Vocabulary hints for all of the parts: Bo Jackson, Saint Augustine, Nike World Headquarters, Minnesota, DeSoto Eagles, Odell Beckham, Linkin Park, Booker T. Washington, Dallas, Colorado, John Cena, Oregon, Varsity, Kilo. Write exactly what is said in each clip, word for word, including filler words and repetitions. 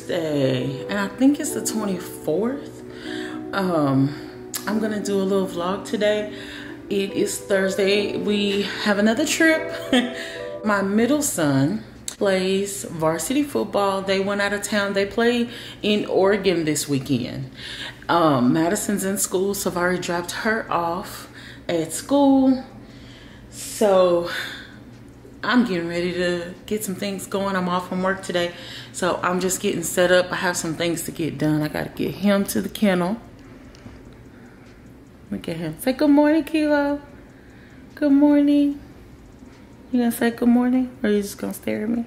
Thursday, and I think it's the twenty-fourth. Um, I'm gonna do a little vlog today. It is Thursday. We have another trip. My middle son plays varsity football. They went out of town. They play in Oregon this weekend. Um, Madison's in school, so I've already dropped her off at school. So I'm getting ready to get some things going. I'm off from work today, so I'm just getting set up. I have some things to get done. I gotta get him to the kennel. Look at him. Say good morning, Kilo. Good morning. You gonna say good morning, or are you just gonna stare at me?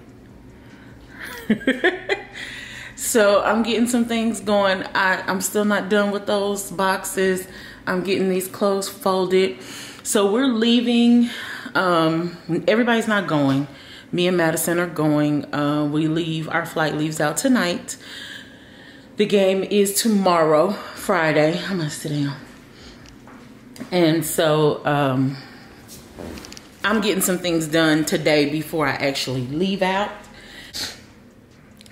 So I'm getting some things going. I, I'm still not done with those boxes. I'm getting these clothes folded. So we're leaving. Um, everybody's not going. Me and Madison are going. Uh, we leave. Our flight leaves out tonight. The game is tomorrow, Friday. I'm gonna sit down. And so um, I'm getting some things done today before I actually leave out.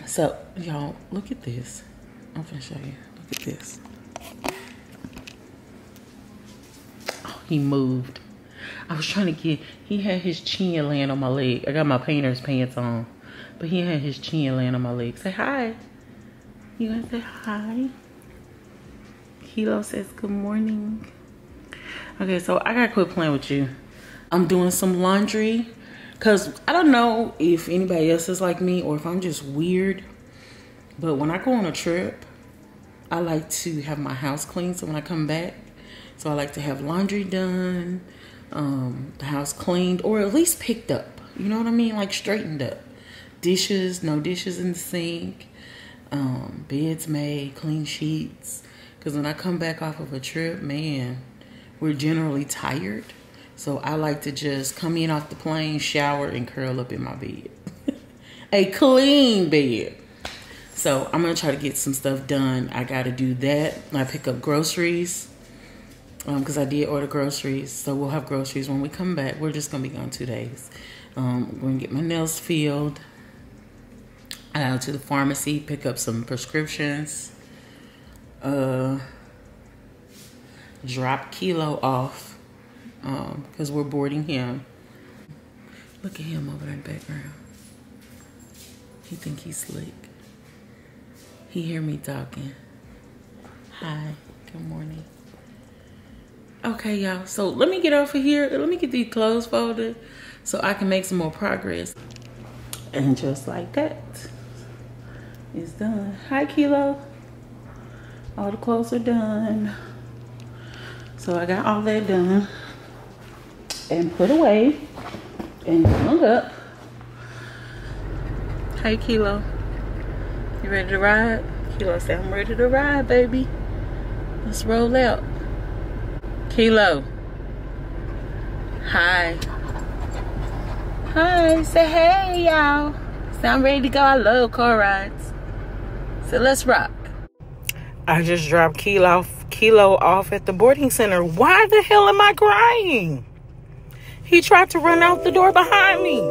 So y'all, look at this. I'm gonna show you. Look at this. Oh, he moved. I was trying to get, he had his chin laying on my leg. I got my painter's pants on, but he had his chin laying on my leg. Say hi. You gonna say hi? Kilo says good morning. Okay, so I gotta quit playing with you. I'm doing some laundry, cause I don't know if anybody else is like me or if I'm just weird, but when I go on a trip, I like to have my house clean. So when I come back, so I like to have laundry done, um, the house cleaned, or at least picked up. You know what I mean? Like straightened up. Dishes, no dishes in the sink, um, beds made, clean sheets. Cause when I come back off of a trip, man, we're generally tired. So I like to just come in off the plane, shower, and curl up in my bed. A clean bed. So I'm gonna try to get some stuff done. I gotta do that. I pick up groceries, um, because I did order groceries. So we'll have groceries when we come back. We're just gonna be gone two days. Um, I'm gonna get my nails filled. I gotta go to the pharmacy, pick up some prescriptions. Uh, drop Kilo off. Um, cause we're boarding him. Look at him over in the background. He think he's slick. He hear me talking. Hi, good morning. Okay, y'all, so let me get off of here. Let me get these clothes folded so I can make some more progress. And just like that, it's done. Hi, Kilo. All the clothes are done. So I got all that done and put away and hung up. Hey, Kilo, you ready to ride? Kilo said, I'm ready to ride, baby. Let's roll out. Kilo. Hi. Hi, say hey, y'all. So I'm ready to go. I love car rides. So let's rock. I just dropped Kilo, Kilo off at the boarding center. Why the hell am I crying? He tried to run out the door behind me.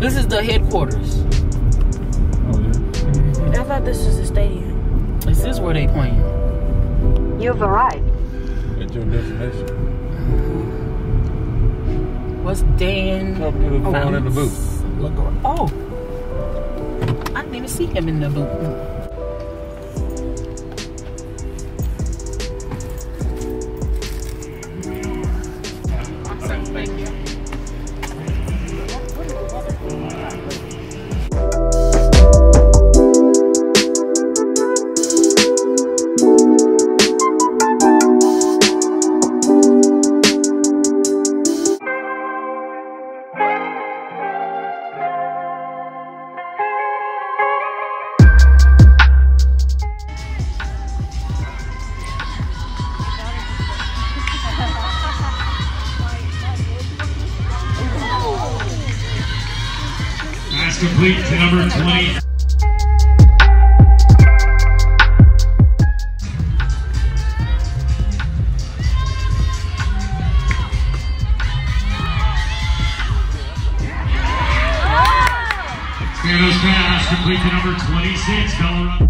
This is the headquarters. Oh, yeah. I thought this was the stadium. This is where they playing. You've arrived at your destination. What's Dan? Talk to the phone in the booth. Look on. Oh, I didn't even see him in the booth. Awesome, thank you. Thank you. pass complete to number twenty. Kalo's pass complete to number twenty-six, Colorado.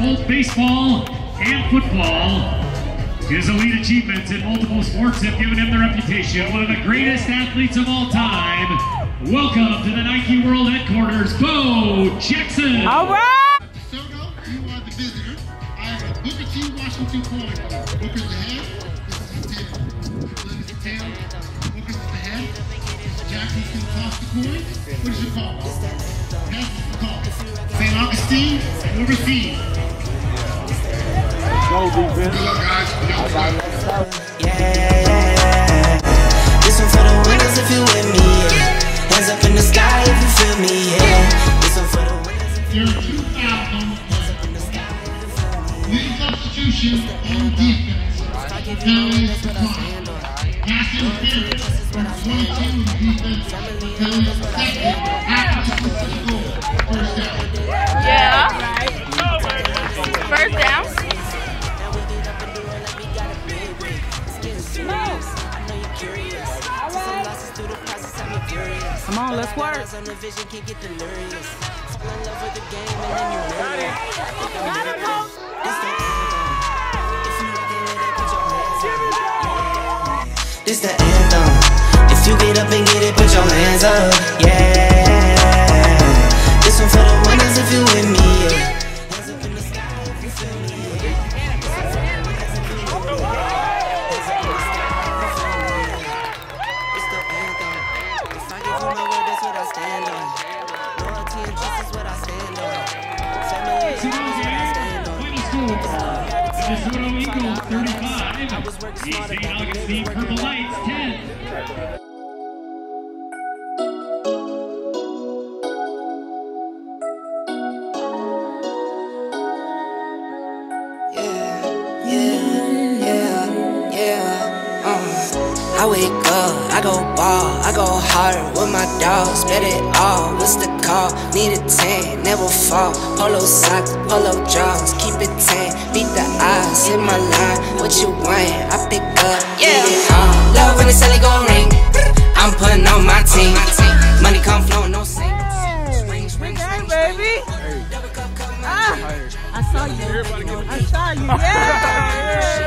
Both baseball and football. His elite achievements in multiple sports have given him the reputation one of the greatest athletes of all time. Welcome to the Nike World Headquarters, Bo Jackson. All right. Soto, you are the visitor. I am a Booker T. Washington corner. Booker's the head. This is the tail. Booker's the head. Jackson's going to toss the coin. What is your call? Pass the call. Saint Augustine, overseas. Go defense. Good luck, guys. Yeah. This one for the winners if you with me. Yeah. Hands up in the sky if you feel me. Yeah. This one for the winners if you with me. Hands up in the sky if you feel me. New substitution on defense. Now is the clock. Pass interference from twenty-two defense. Now is the second. After the specific goal. First down. Yeah. First down. Come on, let's work. This the anthem. If you get up and get it, put your hands up. Yeah. This one for the winners if you with me. Yeah. Minnesota Eagle, thirty-five, Saint Augustine Purple Lights, ten. I wake up, I go ball, I go hard with my dogs, bet it all, what's the call? Need a tan, never fall, polo socks, polo jaws, keep it tan, beat the odds, hit my line, what you want, I pick up, yeah, yeah. Uh, love when the celly gon' ring, I'm putting on my team, money come flowing, no sing. Hey, hey, baby. Hey. Ah, I saw you, I saw you, yeah.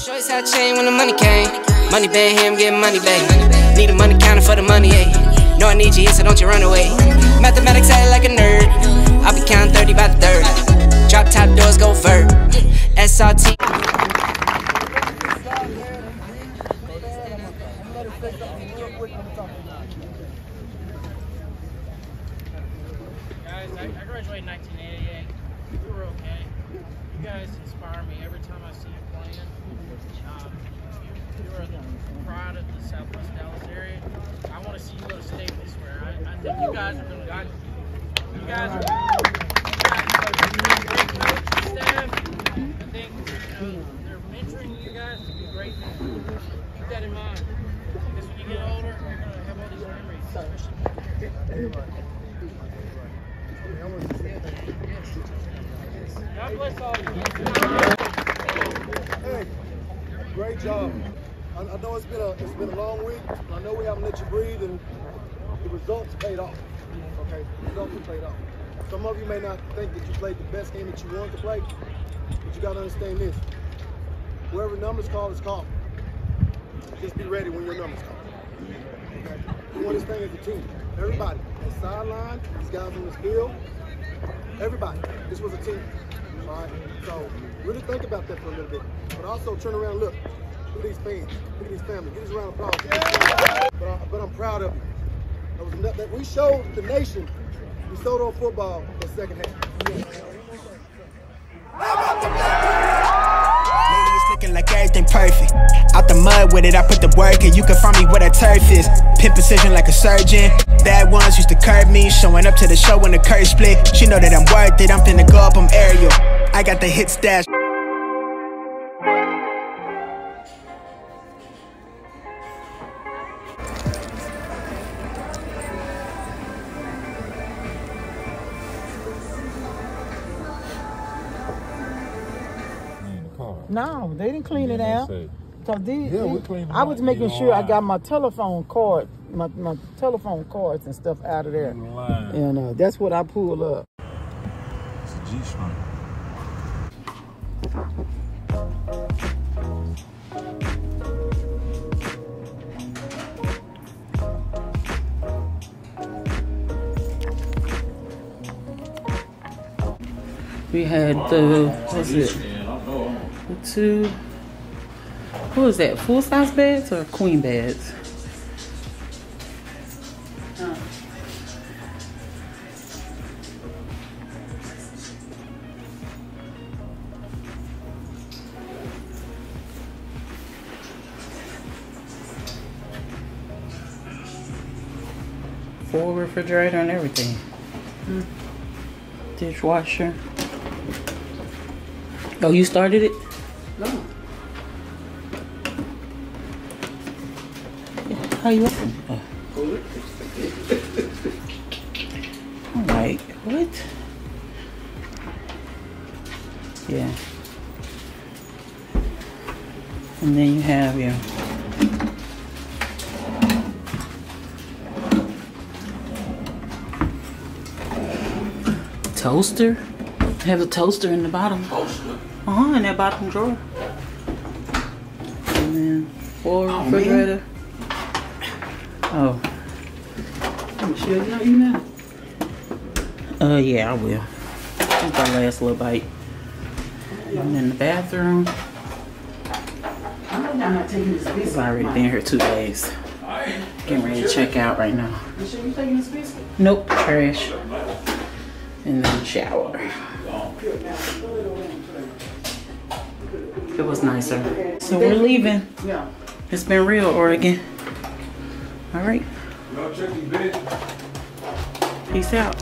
Shorts out chain when the money came. Money bag, him getting money bag. Need a money counter for the money, ayy. Know I need you, so don't you run away. Mathematics act like a nerd. I'll be counting thirty by the third. Drop top doors go vert. S R T. Guys, I, I graduated in nineteen eighty-eight. We were okay. You guys inspire me every time I see you playing. Um, you, you are the pride of the Southwest Dallas area. I want to see you go to state this year. I, I think you guys are going to You guys are great coach and staff. I think you know, they're mentoring you guys to be great. Keep that in mind. Because when you get older, you're going to have all these memories. Especially God bless all of you. Hey, great job. I, I know it's been a it's been a long week. I know we haven't let you breathe, and the results paid off. Okay, the results paid off. Some of you may not think that you played the best game that you wanted to play, but you got to understand this. Wherever numbers call is called. Just be ready when your numbers call. Okay? We want this thing as a team. Everybody, on the sideline, these guys on this field, everybody. This was a team. All right? So really think about that for a little bit. But also turn around and look. Look at these fans. Look at these families. Give us a round of applause. Yeah. But, I, but I'm proud of you. That was enough, that we showed the nation. We sold on football in the second half. Lately it's looking like everything perfect. Out the mud with it, I put the work in. You can find me where that turf is. Pin precision like a surgeon. Bad ones used to curb me. Showing up to the show when the curve split. She know that I'm worth it. I'm finna go up, I'm aerial. I got the hit stash. No, they didn't clean it out. So these, yeah, these I was making sure I got my telephone cord, my, my telephone cords and stuff out of there. And uh, that's what I pulled up. It's a G-string. We had the, what's it? Two, what was that? Full size beds or queen beds? Huh. Full refrigerator and everything. Mm. Dishwasher. Oh, you started it? No. How you open? Oh. All right. What? Yeah. And then you have your toaster. You have a toaster in the bottom. Toaster. Uh huh. In that bottom drawer. Or oh, refrigerator. Man. Oh. I'm sure you know you now. Uh, yeah, I will. That's my last little bite. Yeah. I'm in the bathroom. I'm not taking this biscuit. I've already been here two days. All right. Getting ready to check out right now. You sure you're taking this biscuit? Nope, trash. And then shower. It was nicer. So we're leaving. Yeah. It's been real, Oregon. All right. Peace out.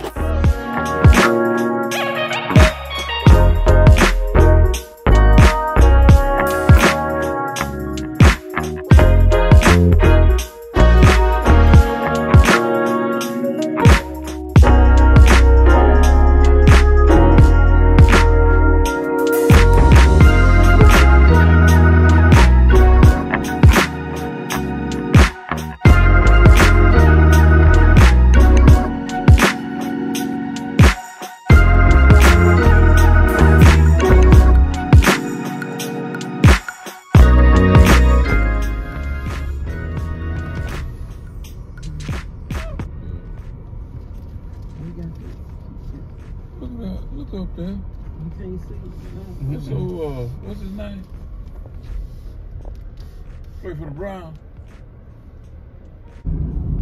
Brown.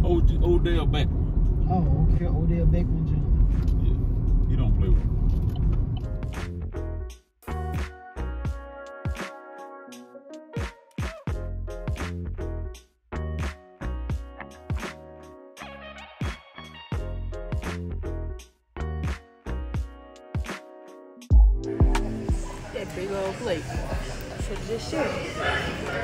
Od Odell Beckham. Oh, okay. Odell Beckham Junior Yeah, he don't play with him. That big old plate. I should have just shared it.